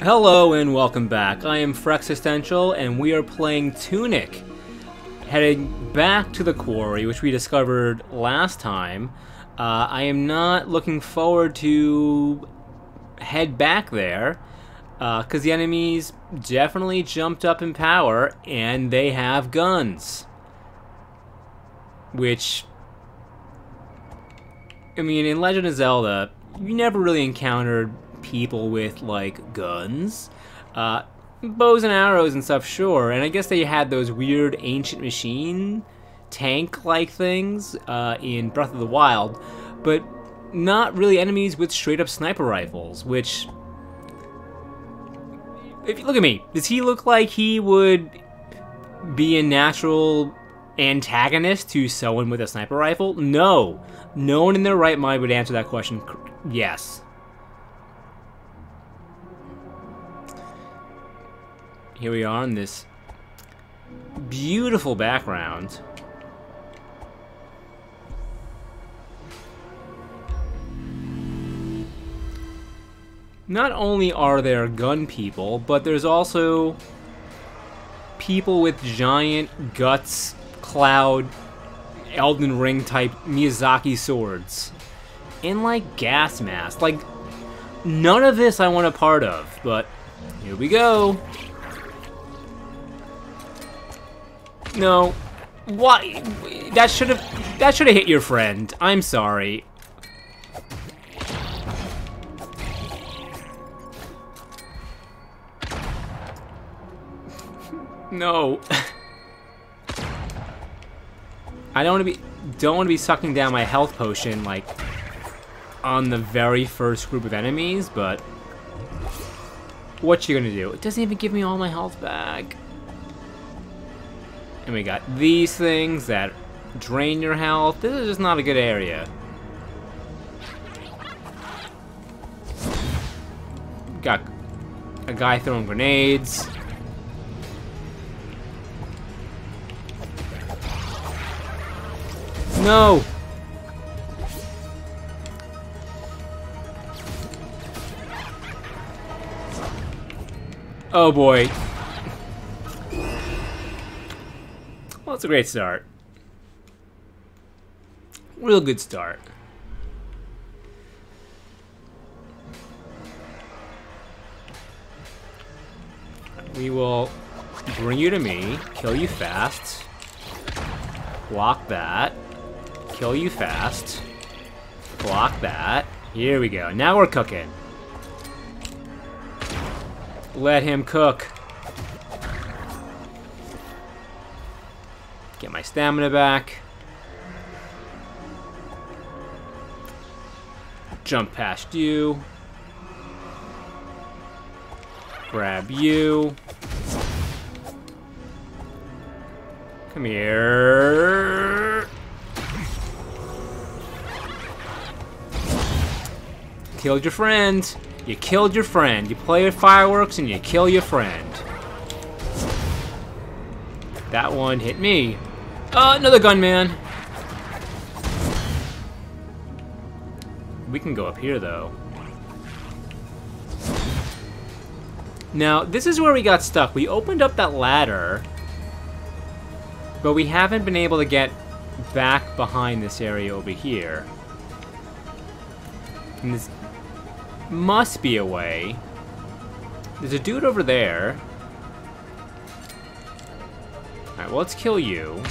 Hello and welcome back. I am Frexistential and we are playing Tunic. Heading back to the quarry, which we discovered last time. I am not looking forward to head back there, because the enemies definitely jumped up in power and they have guns. Which, I mean, in Legend of Zelda, you never really encountered people with, like, guns. Bows and arrows and stuff, sure. And I guess they had those weird ancient machine tank-like things in Breath of the Wild, but not really enemies with straight-up sniper rifles, which... If you look at me, does he look like he would be a natural antagonist to someone with a sniper rifle? No. No one in their right mind would answer that question. Yes. Here we are in this beautiful background. Not only are there gun people, but there's also people with giant guts, cloud, Elden Ring type Miyazaki swords. And like gas masks. Like, none of this I want a part of, but here we go. No, why? That should have hit your friend. I'm sorry. No. I don't want to be sucking down my health potion like on the very first group of enemies, but what you gonna do? It doesn't even give me all my health back. And we got these things that drain your health. This is just not a good area. Got a guy throwing grenades. No! Oh boy. Well, it's a great start. Real good start. We will bring you to me, kill you fast, block that, kill you fast, block that. Here we go. Now we're cooking. Let him cook. Get my stamina back. Jump past you. Grab you. Come here. Killed your friend. You killed your friend. You play with fireworks and you kill your friend. That one hit me. Another gunman. We can go up here, though. Now, this is where we got stuck. We opened up that ladder, but we haven't been able to get back behind this area over here. And this must be a way. There's a dude over there. All right, well, let's kill you.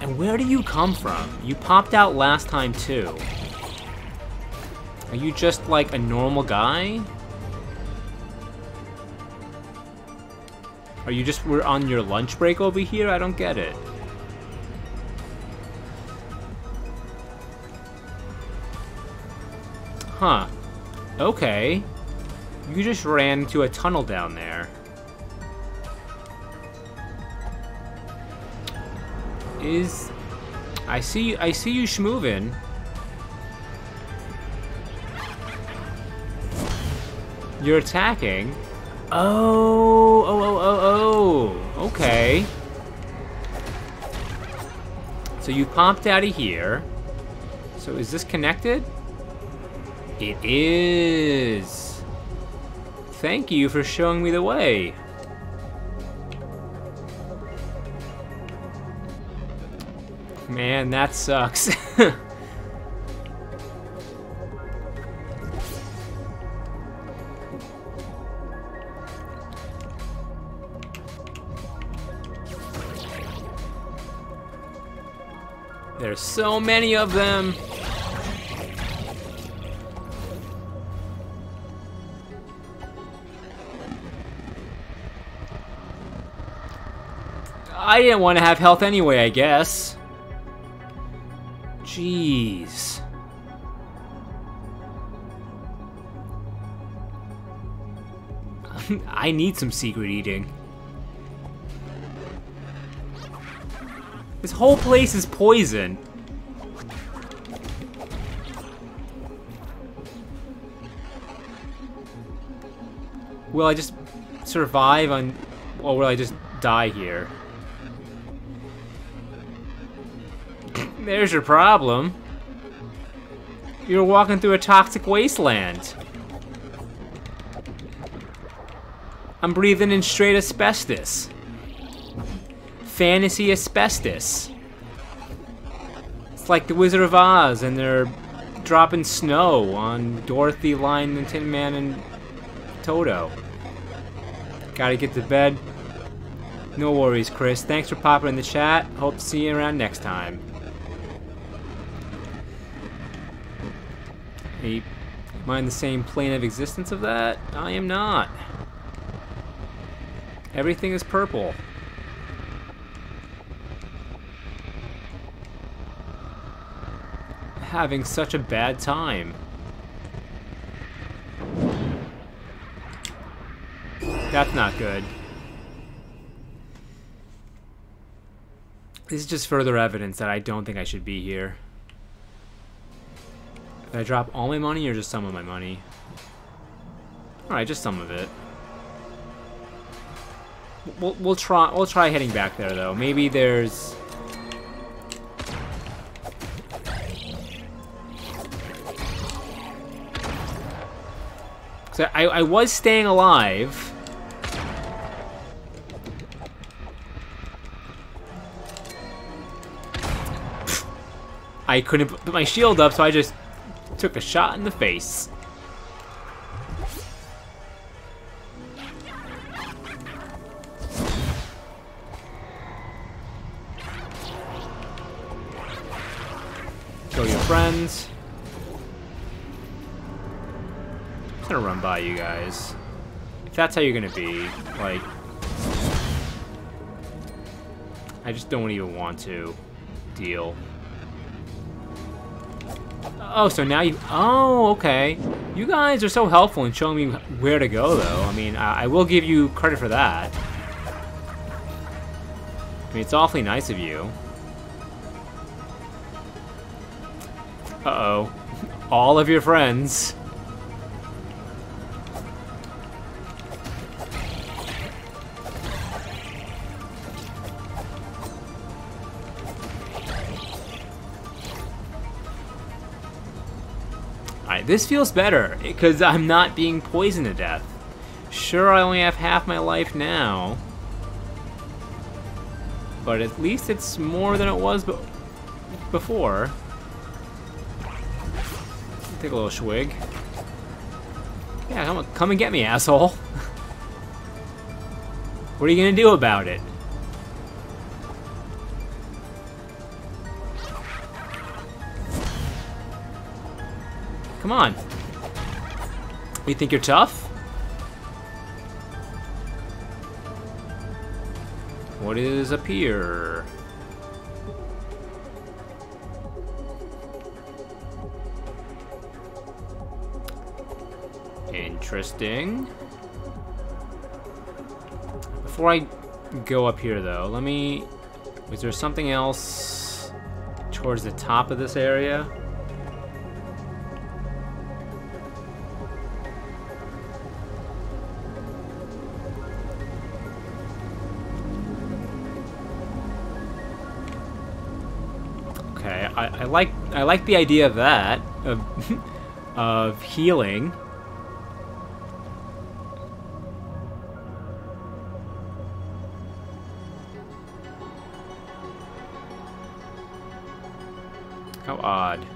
And where do you come from? You popped out last time, too. Are you just, like, a normal guy? Are you just, we're on your lunch break over here? I don't get it. Huh. Okay. You just ran into a tunnel down there. Is... I see you schmoovin'. You're attacking. Oh. Okay. So you popped out of here. So is this connected? It is. Thank you for showing me the way. Man, that sucks. There's so many of them. I didn't want to have health anyway, I guess. Jeez. I need some secret eating. This whole place is poison. Will I just survive on, or will I just die here? There's your problem. You're walking through a toxic wasteland. I'm breathing in straight asbestos. Fantasy asbestos. It's like the Wizard of Oz, and they're dropping snow on Dorothy, Lion, and Tin Man, and Toto. Gotta get to bed. No worries, Chris. Thanks for popping in the chat. Hope to see you around next time. Are you mind the same plane of existence of that? I am not. Everything is purple. Having such a bad time. That's not good. This is just further evidence that I don't think I should be here. Did I drop all my money or just some of my money? Alright, just some of it. We'll try heading back there though. Maybe there's... So I was staying alive. I couldn't put my shield up, so I just took a shot in the face. Kill your friends. I'm gonna run by you guys. If that's how you're gonna be, like... I just don't even want to deal. Oh, so now you... Oh, okay. You guys are so helpful in showing me where to go, though. I mean, I will give you credit for that. I mean, it's awfully nice of you. Uh-oh. All of your friends... This feels better, because I'm not being poisoned to death. Sure, I only have half my life now. But at least it's more than it was before. Take a little swig. Yeah, come and get me, asshole. What are you gonna do about it? Come on. You think you're tough? What is up here? Interesting. Before I go up here though, let me... Was there something else towards the top of this area? Okay, I like the idea of that, of healing. How odd.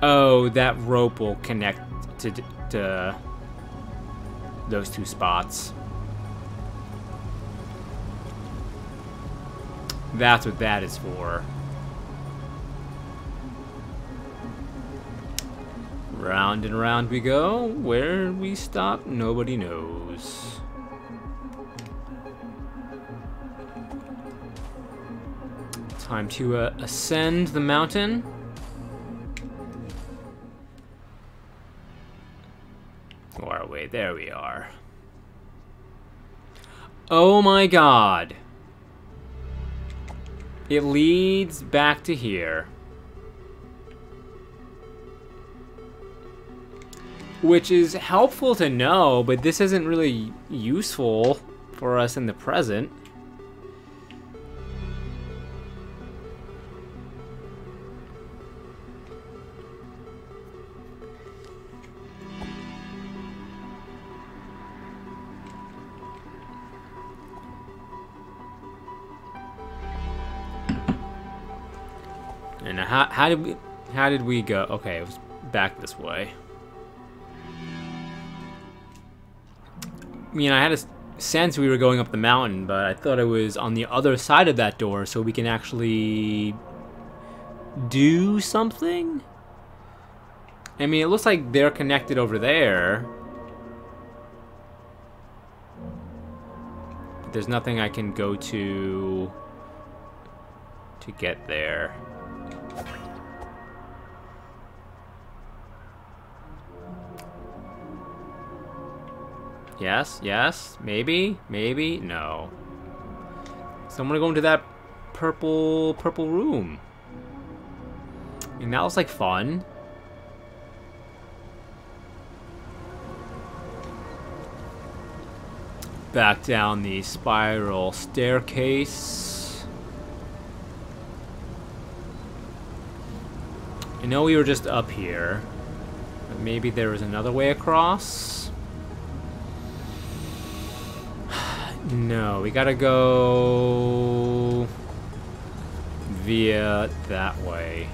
Oh, that rope will connect to those two spots. That's what that is for. Round and round we go. Where we stop, nobody knows. Time to ascend the mountain. Far away, there we are. Oh my god. It leads back to here. Which is helpful to know, but this isn't really useful for us in the present. And how did we go? Okay, it was back this way. I mean, I had a sense we were going up the mountain, but I thought it was on the other side of that door, so we can actually do something? I mean, it looks like they're connected over there. But there's nothing I can go to get there. Yes, yes, maybe, maybe, no. So I'm gonna go into that purple room. And that was like fun. Back down the spiral staircase. I know we were just up here, but maybe there was another way across. No, we gotta go via that way.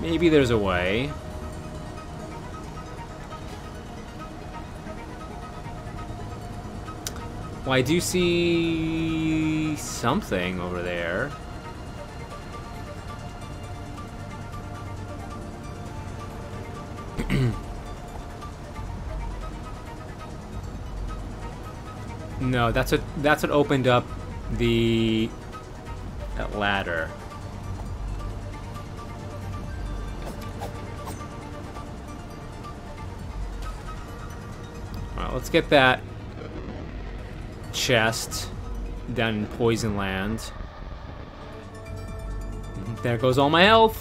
Maybe there's a way. Well, I do see something over there. No, that's what opened up the that ladder. All right, let's get that chest down in Poison Land. There goes all my health.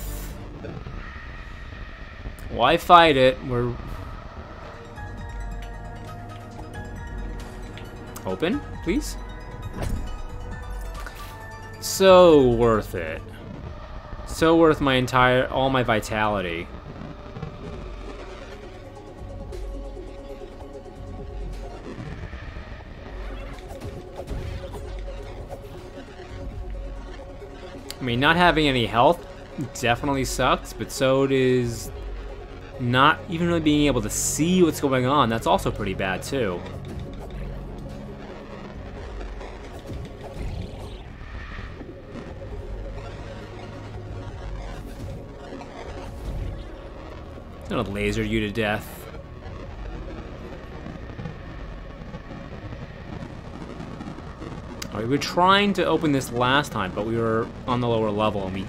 Why fight it? We're open, please. So worth it. So worth my entire, all my vitality. I mean, not having any health definitely sucks, but so does not even really being able to see what's going on. That's also pretty bad too. Gonna laser you to death. All right, we were trying to open this last time, but we were on the lower level and we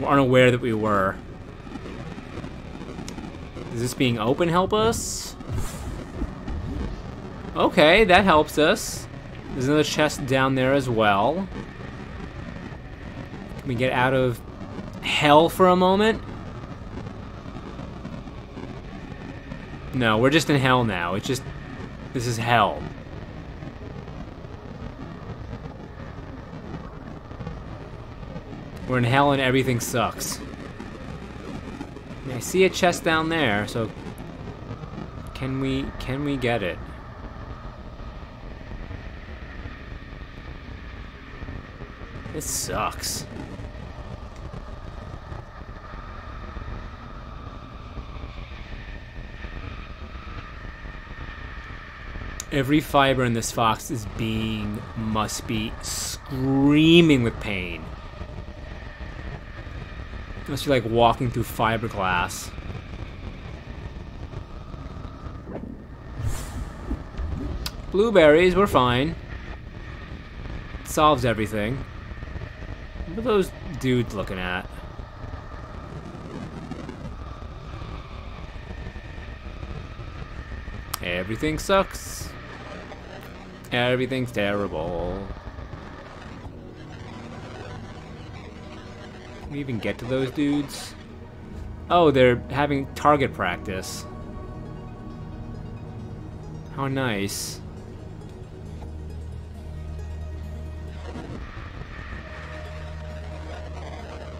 weren't aware that we were. Does this being open help us? Okay, that helps us. There's another chest down there as well. Can we get out of hell for a moment? No, we're just in hell now. It's just... this is hell. We're in hell and everything sucks. I see a chest down there, so can we get it? This sucks. Every fiber in this fox's being must be screaming with pain. It must be like walking through fiberglass. Blueberries, we're fine. It solves everything. What are those dudes looking at? Everything sucks. Everything's terrible. Can we even get to those dudes? Oh, they're having target practice. How nice.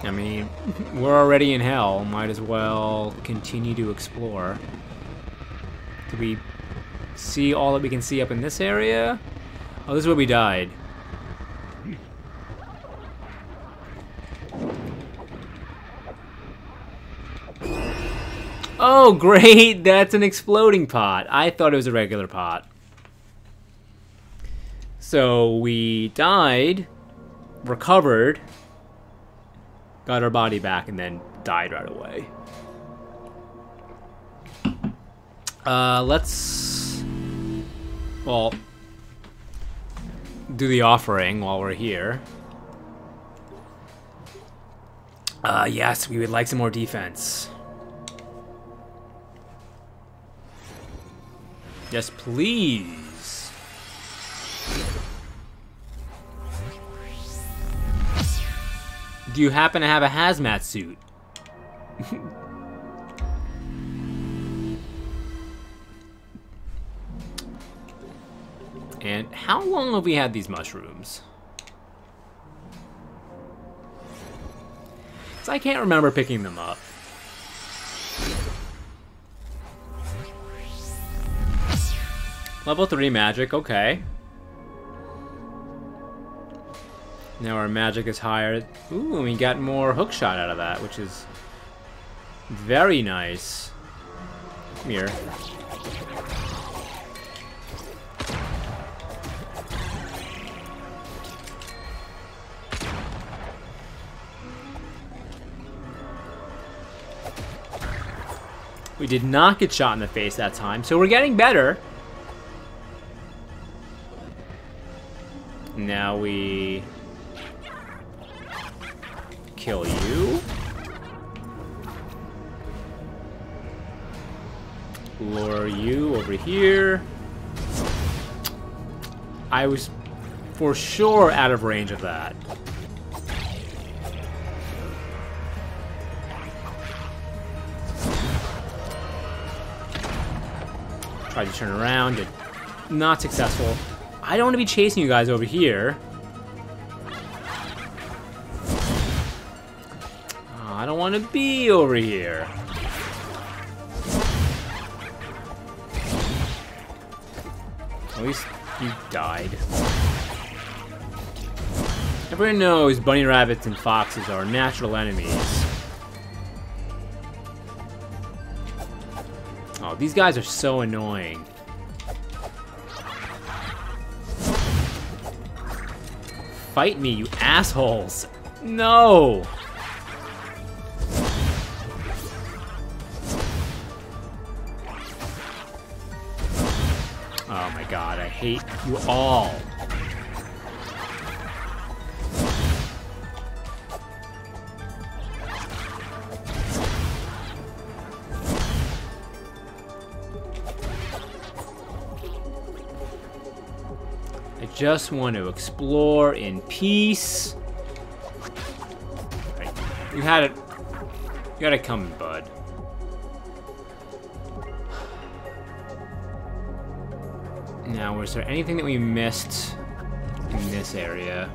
I mean, we're already in hell. Might as well continue to explore. Do we see all that we can see up in this area? Oh, this is where we died. Oh, great! That's an exploding pot. I thought it was a regular pot. So we died, recovered, got our body back, and then died right away. Well, do the offering while we're here. Yes, we would like some more defense. Yes, please. Do you happen to have a hazmat suit? And how long have we had these mushrooms? Because I can't remember picking them up. Level 3 magic, okay. Now our magic is higher. Ooh, and we got more hookshot out of that, which is very nice. Come here. We did not get shot in the face that time, so we're getting better. Now we kill you. Lure you over here. I was for sure out of range of that. Tried to turn around, and not successful. I don't want to be chasing you guys over here. Oh, I don't want to be over here. At least you died. Everyone knows bunny rabbits and foxes are natural enemies. Oh, these guys are so annoying. Fight me, you assholes! No! Oh my god, I hate you all. Just want to explore in peace. Right. You had it. You got it coming, bud. Now, was there anything that we missed in this area?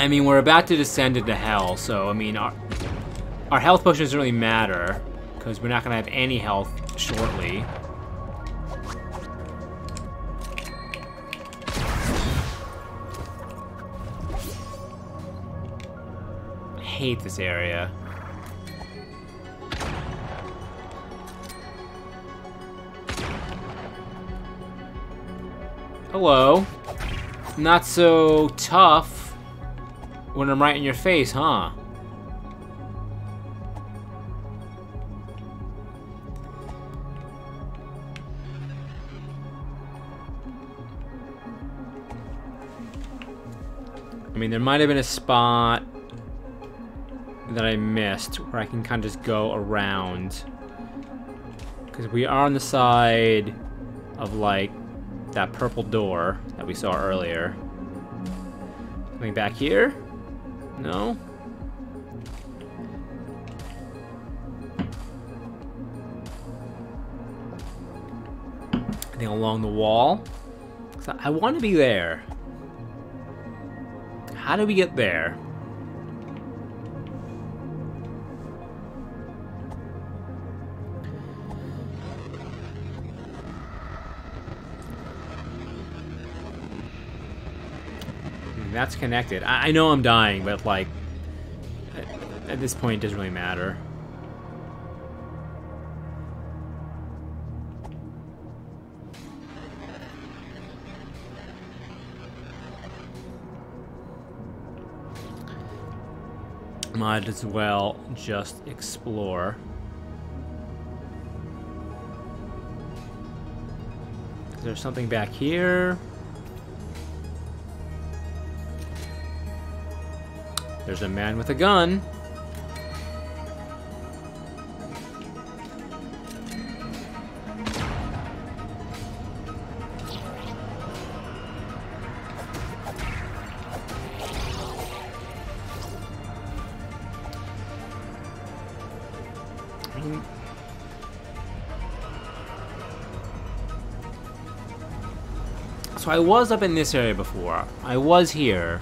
I mean, we're about to descend into hell, so I mean, our health potion doesn't really matter because we're not gonna have any health shortly. I hate this area. Hello. Not so tough when I'm right in your face, huh? I mean, there might have been a spot that I missed where I can kind of just go around. Because we are on the side of, like, that purple door that we saw earlier. Coming back here? No? I think along the wall. So I want to be there. How do we get there? That's connected. I know I'm dying, but like, at this point, it doesn't really matter. Might as well just explore. Is there something back here? There's a man with a gun. So I was up in this area before. I was here.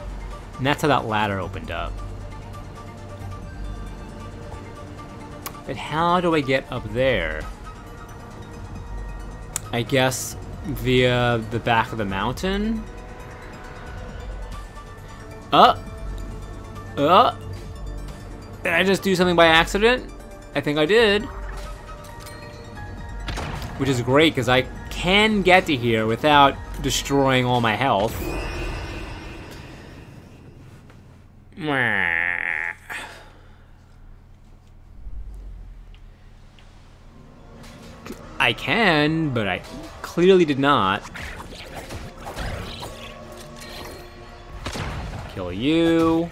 And that's how that ladder opened up. But how do I get up there? I guess via the back of the mountain? Did I just do something by accident? I think I did. Which is great, because I can get to here without destroying all my health. I can, but I clearly did not. Kill you.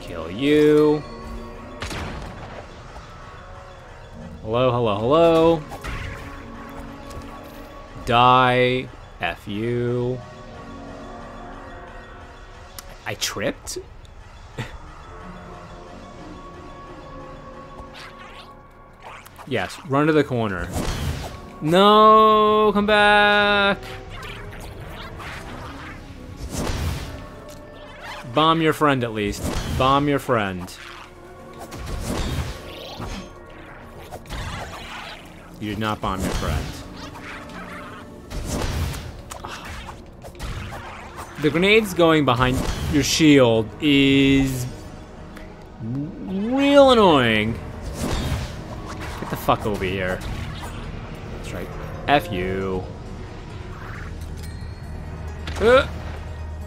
Kill you. Hello, hello, hello. Die. F you. I tripped? Yes, run to the corner. No, come back. Bomb your friend at least. Bomb your friend. You did not bomb your friend. The grenades going behind your shield is real annoying. The fuck over here. That's right. F you.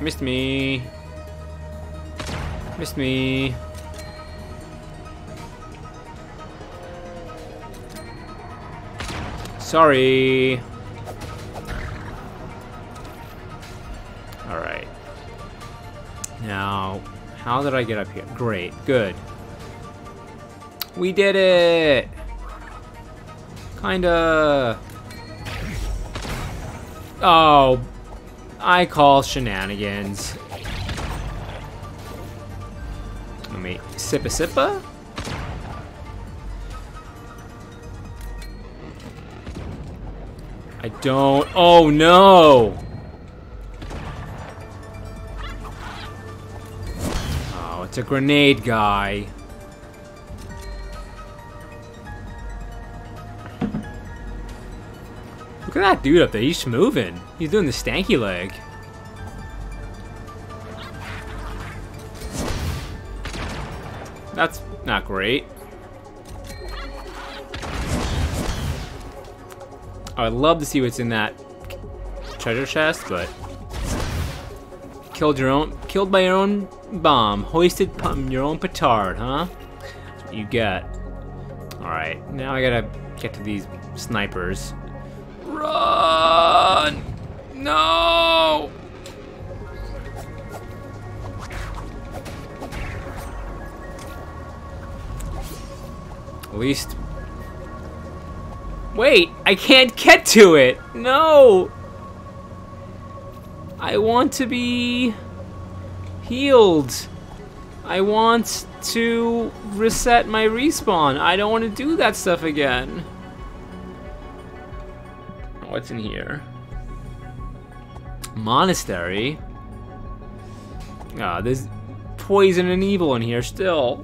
Missed me. Missed me. Sorry. All right. Now, how did I get up here? Great. Good. We did it. Kinda. Oh, I call shenanigans. Let me sippa. I don't. Oh no. it's a grenade guy. Look at that dude up there, he's moving. He's doing the stanky leg. That's not great. I'd love to see what's in that treasure chest, but killed by your own bomb, hoisted your own petard, huh? That's what you got. All right, now I gotta get to these snipers. Run! No! At least. Wait, I can't get to it! No! I want to be healed. I want to reset my respawn. I don't want to do that stuff again. What's in here? Monastery? Ah, there's poison and evil in here still.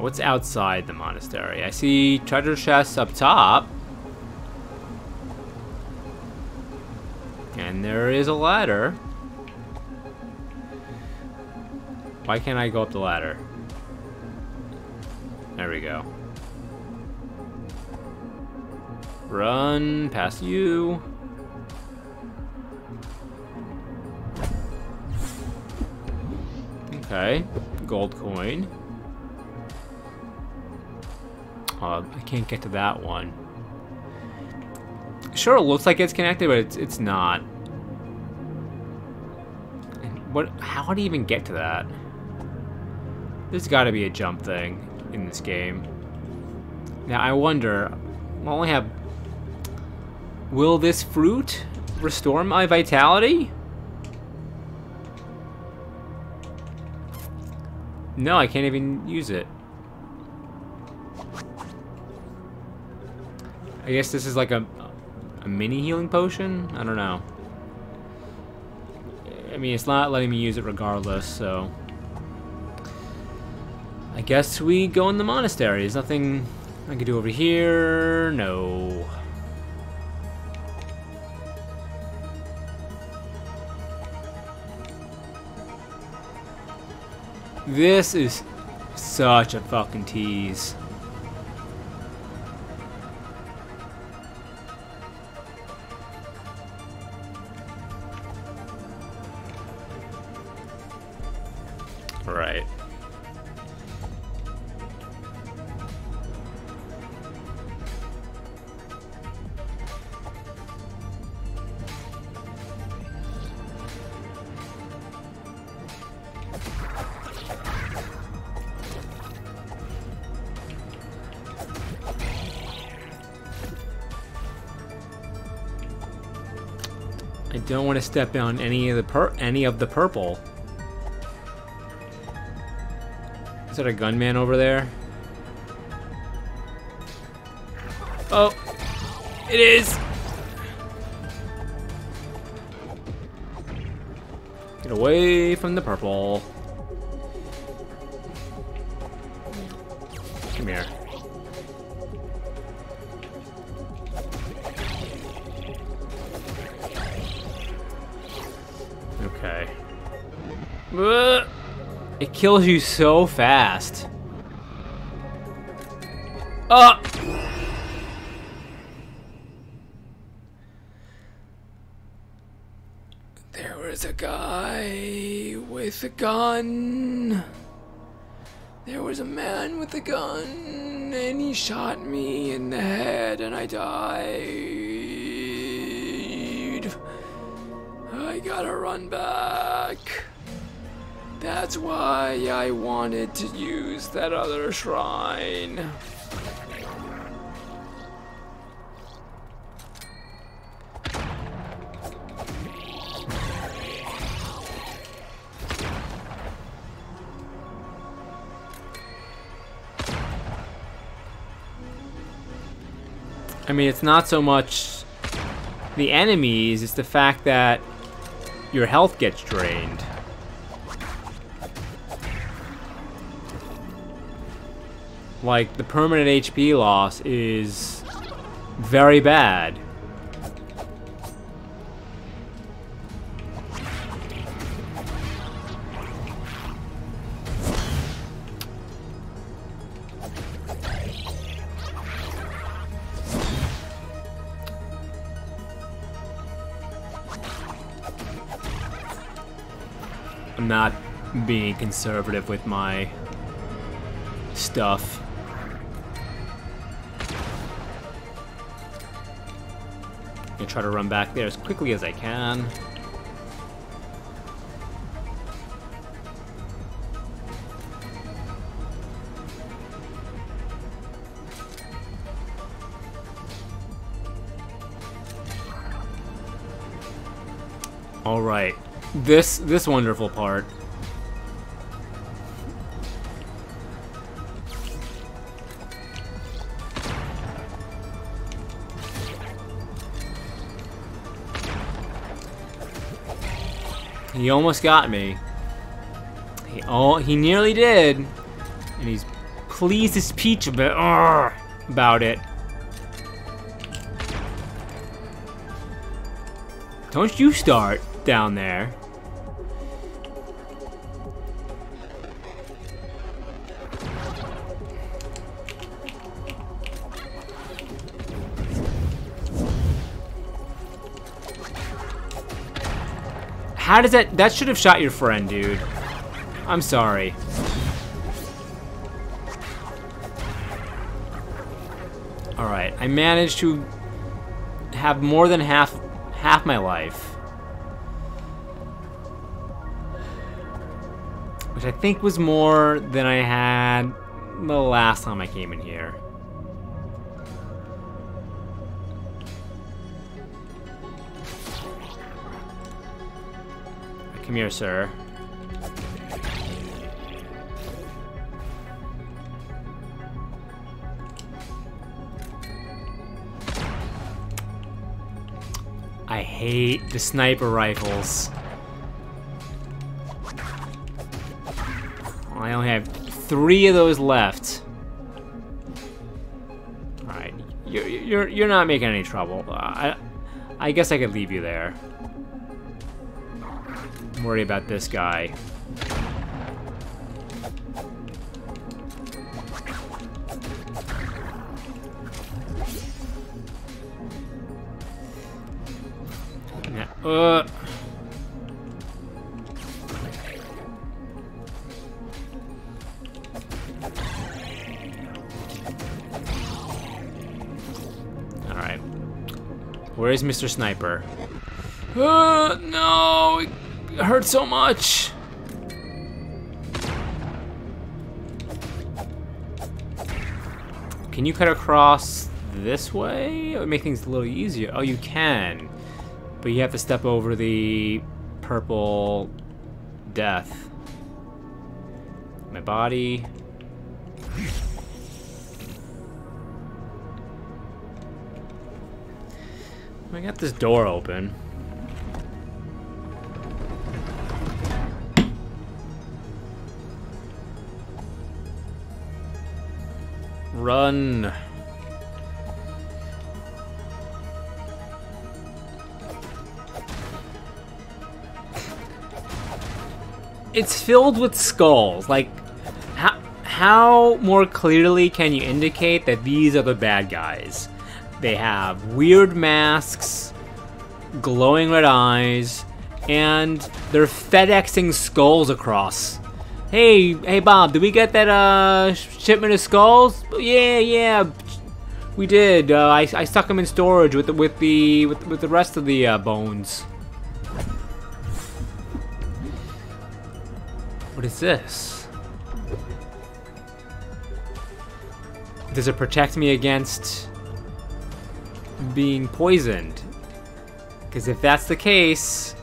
What's outside the monastery? I see treasure chests up top. And there is a ladder. Why can't I go up the ladder? There we go. Run past you. Okay, gold coin. I can't get to that one. Sure, it looks like it's connected, but it's not. And what? How do you even get to that? There's got to be a jump thing in this game. Now I wonder. I only have. Will this fruit restore my vitality? No, I can't even use it. I guess this is like a mini healing potion? I don't know. I mean, it's not letting me use it regardless, so... I guess we go in the monastery. There's nothing I can do over here. No. This is such a fucking tease. Right. I don't want to step on any of the purple. Is there a gunman over there? Oh, it is! Get away from the purple. Come here. Okay. It kills you so fast. Oh! There was a guy with a gun. There was a man with a gun, and he shot me in the head, and I died. I gotta run back. That's why I wanted to use that other shrine. I mean, it's not so much the enemies, it's the fact that your health gets drained. Like, the permanent HP loss is very bad. I'm not being conservative with my stuff. I'm gonna try to run back there as quickly as I can. All right. This wonderful part. He almost got me. He nearly did, and he's pleased as peach about it. Don't you start down there. How does that should have shot your friend, dude. I'm sorry. All right, I managed to have more than half my life, which I think was more than I had the last time I came in here. Come here, sir. I hate the sniper rifles. I only have 3 of those left. All right, you're not making any trouble. I guess I could leave you there. Worry about this guy. All right. Where is Mr. Sniper? No. It hurts so much. Can you cut across this way? It would make things a little easier. Oh, you can. But you have to step over the purple death. My body. I got this door open. Run. It's filled with skulls. Like, how more clearly can you indicate that these are the bad guys? They have weird masks, glowing red eyes, and they're FedExing skulls across. Hey Bob, did we get that shipment of skulls? Yeah, we did. I stuck them in storage with the rest of the bones. What is this? Does it protect me against being poisoned? Because if that's the case,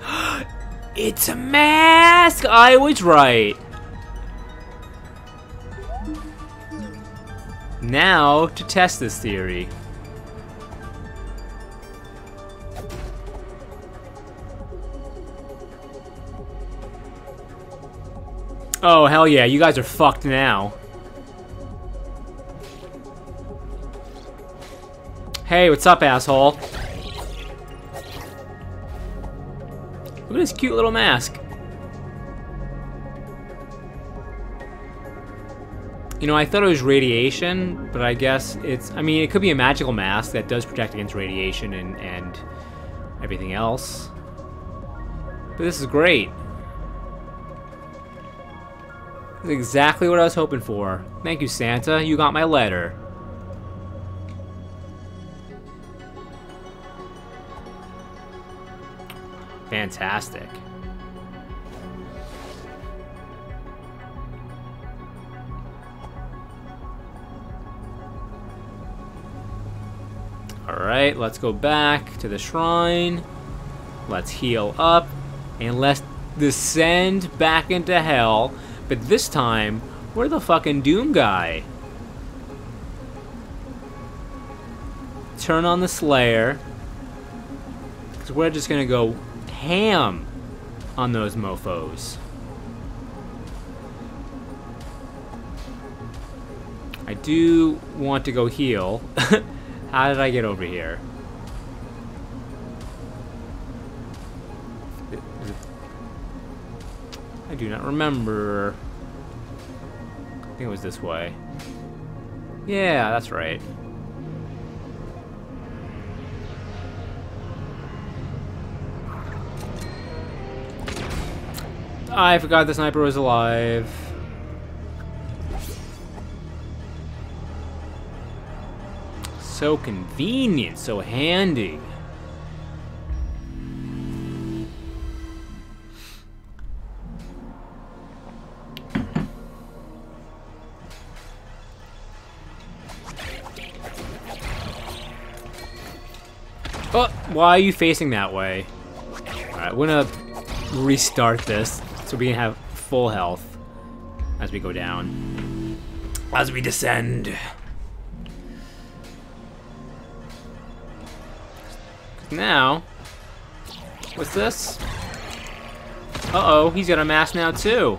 it's a mask. I was right. Now, to test this theory. Oh, hell yeah, you guys are fucked now. Hey, what's up, asshole? Look at this cute little mask. You know, I thought it was radiation, but I guess it's... I mean, it could be a magical mask that does protect against radiation and everything else. But this is great. This is exactly what I was hoping for. Thank you, Santa. You got my letter. Fantastic. Alright, let's go back to the shrine. Let's heal up. And let's descend back into hell. But this time, we're the fucking Doom Guy. Turn on the Slayer. Because we're just going to go ham on those mofos. I do want to go heal. How did I get over here? I do not remember. I think it was this way. Yeah, that's right. I forgot the sniper was alive. So convenient, so handy. Oh, why are you facing that way? Alright, we're gonna restart this so we can have full health as we go down. As we descend. Now, what's this? Uh-oh, he's got a mask now too.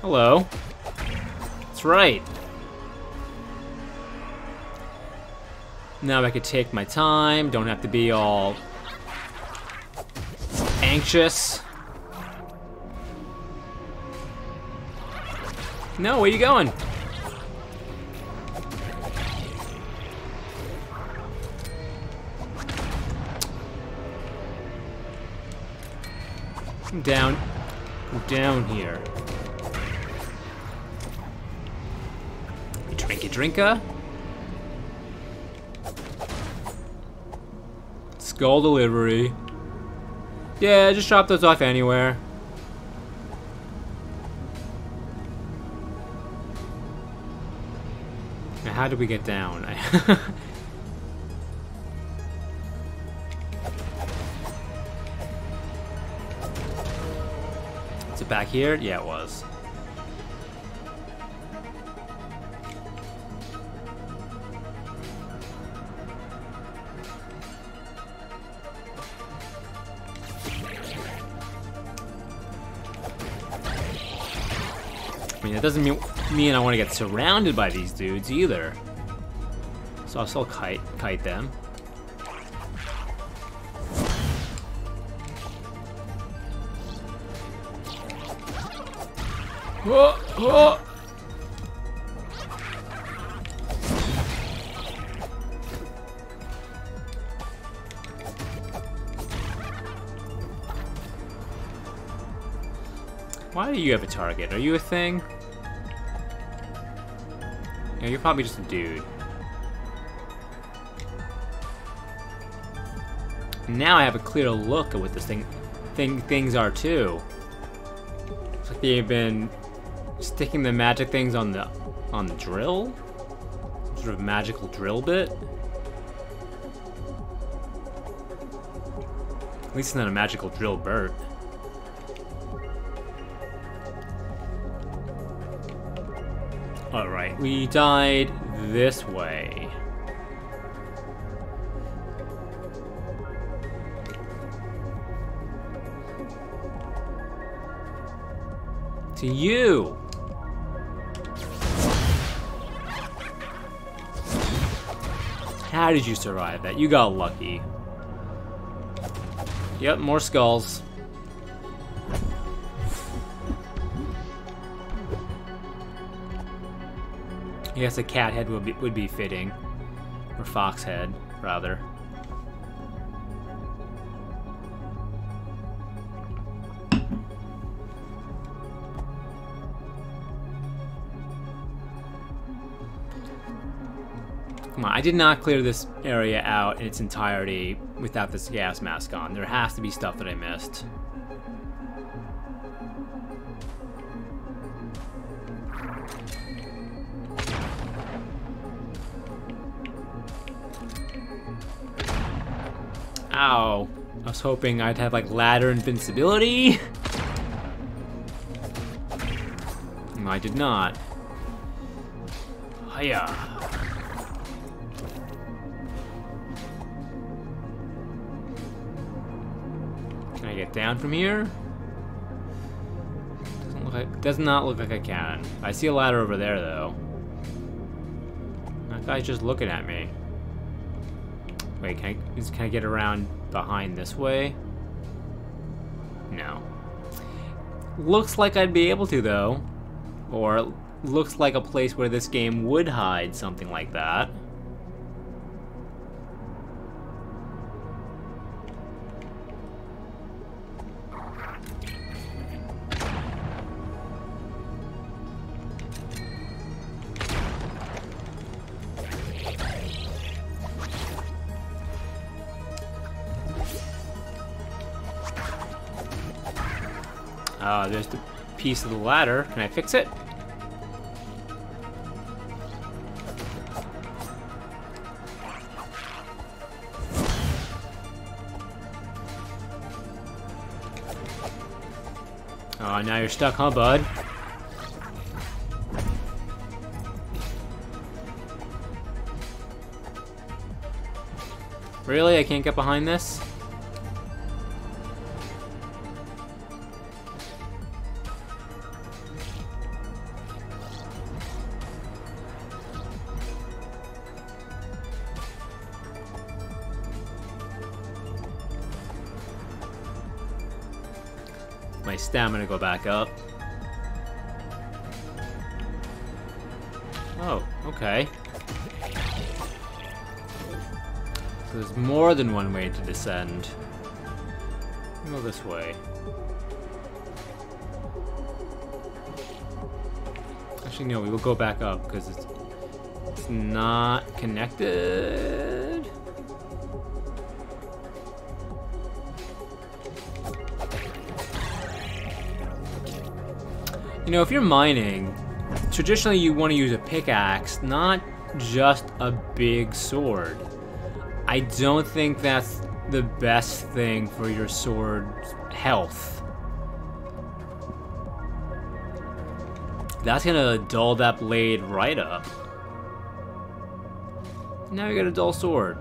Hello. That's right. Now I could take my time, don't have to be all anxious. No, where you going? Down here. Drinky drinka. Skull delivery. Yeah, just drop those off anywhere. Now, how did we get down? Is it back here? Yeah, it was. I mean, that doesn't mean I want to get surrounded by these dudes either. So I'll still kite them. Whoa, whoa. Why do you have a target? Are you a thing? Yeah, you're probably just a dude. Now I have a clearer look at what this things are too. It's like they've been sticking the magic things on the drill? Sort of magical drill bit? At least it's not a magical drill bird. Alright, we died this way. To you! How did you survive that? You got lucky. Yep, more skulls. I guess a cat head would be fitting. Or fox head, rather. Come on, I did not clear this area out in its entirety without this gas mask on. There has to be stuff that I missed. Ow. I was hoping I'd have, like, ladder invincibility. No, I did not. Hiya. Get down from here. Doesn't look like, does not look like I can. I see a ladder over there though. That guy's just looking at me. Wait, can I get around behind this way? No. Looks like I'd be able to though. Or looks like a place where this game would hide something like that. There's the piece of the ladder. Can I fix it? Oh, now you're stuck, huh, bud? Really? I can't get behind this? Stamina go back up. Oh, okay. So there's more than one way to descend. Go this way. Actually, no, we will go back up because it's not connected. You know, if you're mining, traditionally you want to use a pickaxe, not just a big sword. I don't think that's the best thing for your sword's health. That's gonna dull that blade right up. Now you got a dull sword.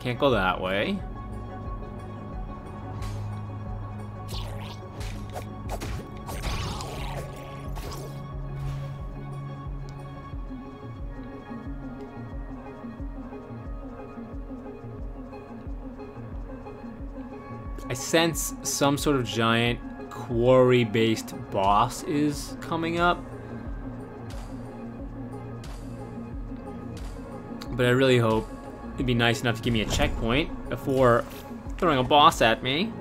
Can't go that way. I sense some sort of giant quarry-based boss is coming up. But I really hope it'd be nice enough to give me a checkpoint before throwing a boss at me.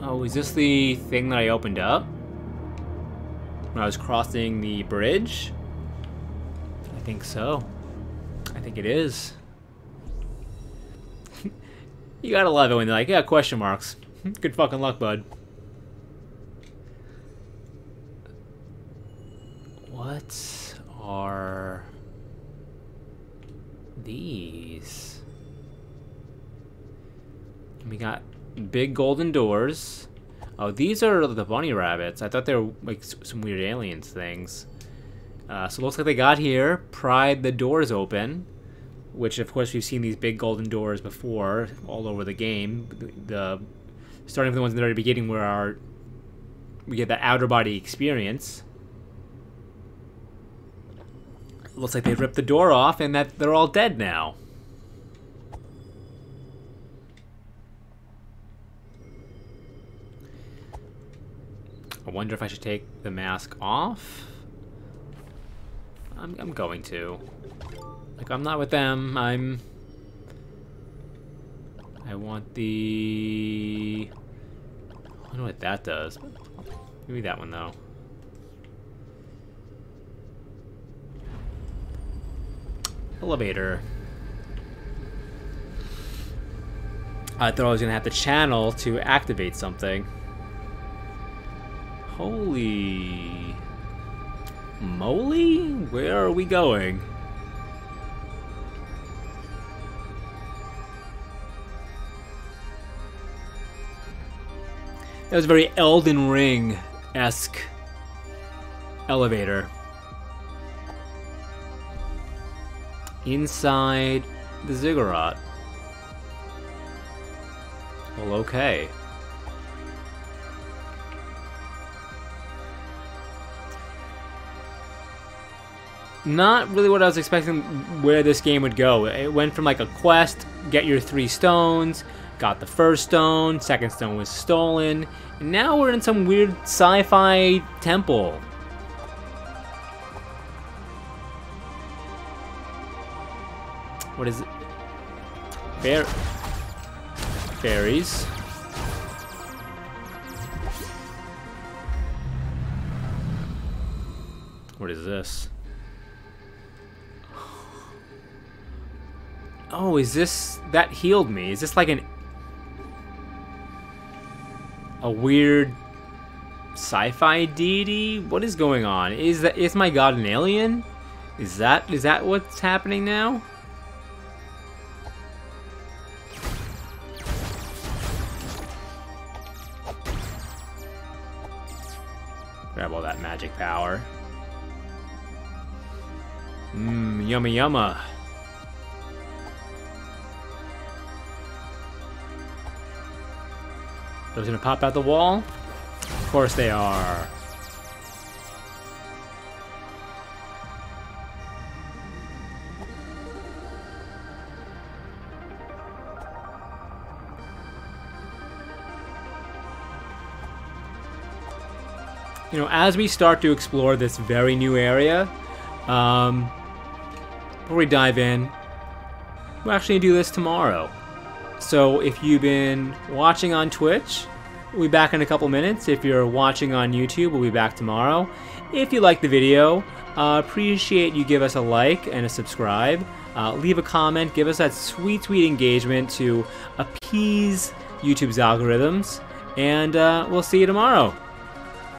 Oh, is this the thing that I opened up when I was crossing the bridge? I think so. I think it is. You gotta love it when they're like, yeah, question marks. Good fucking luck, bud. What are these? We got big golden doors. Oh, these are the bunny rabbits. I thought they were like some weird aliens things. So it looks like they got here, pried the doors open, which of course we've seen these big golden doors before all over the game. The starting with the ones in the very beginning where we get the outer body experience. It looks like they ripped the door off and that they're all dead now. I wonder if I should take the mask off. I'm going to. Like, I'm not with them. I want the... I don't know what that does. Maybe that one, though. Elevator. I thought I was going to have to channel to activate something. Holy... moly? Where are we going? That was a very Elden Ring-esque elevator. Inside the ziggurat. Well, okay. Not really what I was expecting where this game would go. It went from like a quest, get your 3 stones, got the first stone, second stone was stolen, and now we're in some weird sci-fi temple. What is it? Fairies. What is this? Oh, is this... that healed me. Is this like an... a weird sci-fi deity? What is going on? Is that... is my god an alien? Is that... is that what's happening now? Grab all that magic power. Mmm, yumma yumma. Those gonna pop out the wall? Of course they are. You know, as we start to explore this very new area, before we dive in, we'll actually do this tomorrow. So if you've been watching on Twitch, we'll be back in a couple minutes. If you're watching on YouTube, we'll be back tomorrow. If you like the video, appreciate you give us a like and a subscribe. Leave a comment. Give us that sweet, sweet engagement to appease YouTube's algorithms. And we'll see you tomorrow.